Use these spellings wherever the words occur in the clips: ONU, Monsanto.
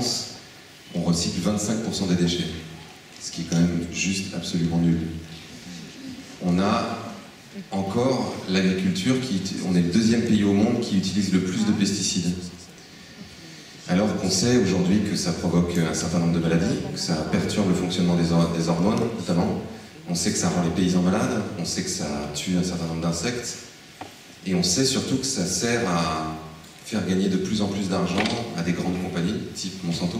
France, on recycle 25% des déchets, ce qui est quand même juste absolument nul. On a encore l'agriculture, on est le deuxième pays au monde qui utilise le plus de pesticides. Alors qu'on sait aujourd'hui que ça provoque un certain nombre de maladies, que ça perturbe le fonctionnement des hormones notamment, on sait que ça rend les paysans malades, on sait que ça tue un certain nombre d'insectes, et on sait surtout que ça sert à faire gagner de plus en plus d'argent à des grandes compagnies, type Monsanto.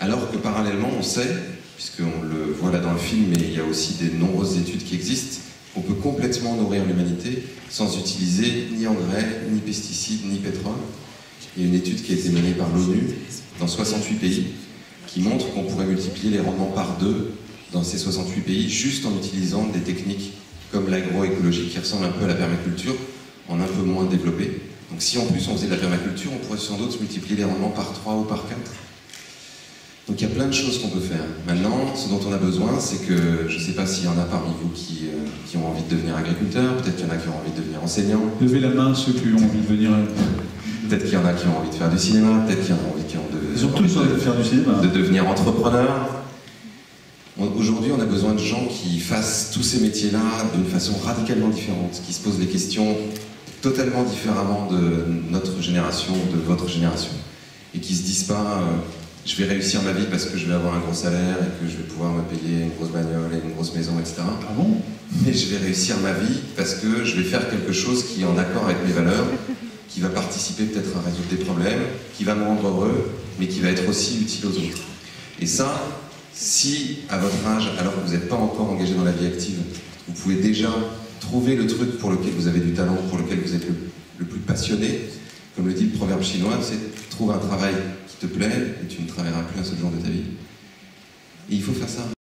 Alors que parallèlement, on sait, puisqu'on le voit là dans le film, mais il y a aussi des nombreuses études qui existent, qu'on peut complètement nourrir l'humanité sans utiliser ni engrais, ni pesticides, ni pétrole. Il y a une étude qui a été menée par l'ONU dans 68 pays qui montre qu'on pourrait multiplier les rendements par 2 dans ces 68 pays juste en utilisant des techniques comme l'agroécologie qui ressemble un peu à la permaculture, en un peu moins développée. Donc si en plus on faisait de la permaculture, on pourrait sans doute multiplier les rendements par 3 ou par 4. Donc il y a plein de choses qu'on peut faire. Maintenant, ce dont on a besoin, c'est que, je ne sais pas s'il y en a parmi vous qui ont envie de devenir agriculteur, peut-être qu'il y en a qui ont envie de devenir enseignant. Levez la main ceux qui ont envie de devenir... Peut-être qu'il y en a qui ont envie de faire du cinéma, peut-être qu'il y en a qui ont envie de devenir entrepreneur. Aujourd'hui, on a besoin de gens qui fassent tous ces métiers-là d'une façon radicalement différente, qui se posent des questions totalement différemment de notre génération, de votre génération, et qui se disent pas... je vais réussir ma vie parce que je vais avoir un gros salaire et que je vais pouvoir me payer une grosse bagnole et une grosse maison, etc. Ah bon ? Mais je vais réussir ma vie parce que je vais faire quelque chose qui est en accord avec mes valeurs, qui va participer peut-être à résoudre des problèmes, qui va me rendre heureux, mais qui va être aussi utile aux autres. Et ça, si à votre âge, alors que vous n'êtes pas encore engagé dans la vie active, vous pouvez déjà trouver le truc pour lequel vous avez du talent, pour lequel vous êtes le plus passionné, comme le dit le proverbe chinois, c'est « trouve un travail » te plaît et tu ne travailleras plus un seul jour de ta vie. Et il faut faire ça.